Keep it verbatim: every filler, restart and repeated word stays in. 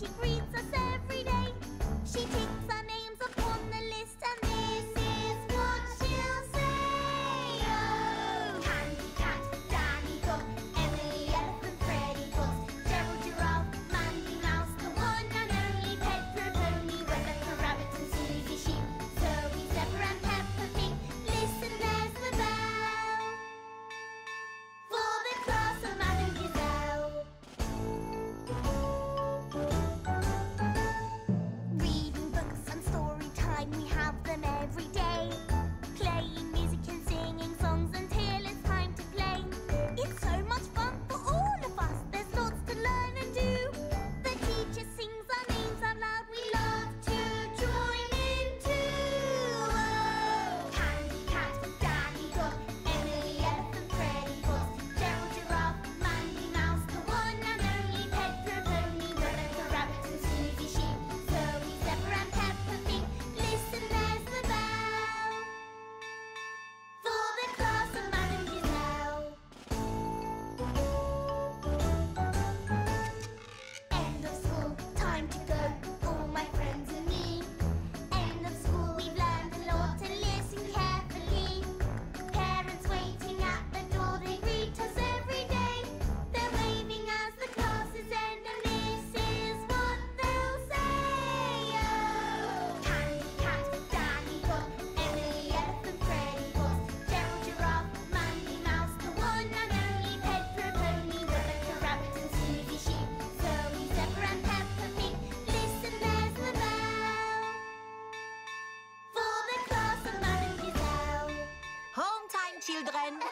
she greets us every day. She picks our names up on the list, and this is what she'll say. Oh! Candy Cat, Danny Duck, Emily Elephant, Freddy Fox, Gerald Giraffe, Mandy Mouse, the one and only Pepper Pony, Weather the Rabbit and Susie Sheep, Zoe Zebra and Peppa Pig. Listen, there's the bell for the class of Madame Gazelle. Reading books and story time, we have them every day. Playing music and singing songs until it's time to play. It's so much fun for all of us, there's lots to learn and do. The teacher sings our names out loud, we love to join in too. Oh! Candy Cat, Danny Duck, Emily Elephant, Freddy Fox, Gerald Giraffe, Mandy Mouse, the one and only Peppa Pony, Weather the Rabbit and Susie Sheep, Zoe Zebra and Peppa Pig. Listen, there's the bell for the class of Madame Gazelle. End of school, time to go, all my friends and me. End of school, we've learned a lot and listen carefully. Parents waiting at the door, they greet us every day. They're waving as the classes end, and this is what they'll say. Oh! Candy Cat, Danny Duck, Emily Elephant, Freddy Fox, Gerald Giraffe, Mandy Mouse, the one and only Peppa Pony, Weather the Rabbit and Susie Sheep, Zoe Zebra and Peppa Pig. Listen, there's the bell for the class of Madame Gazelle. Home time, children.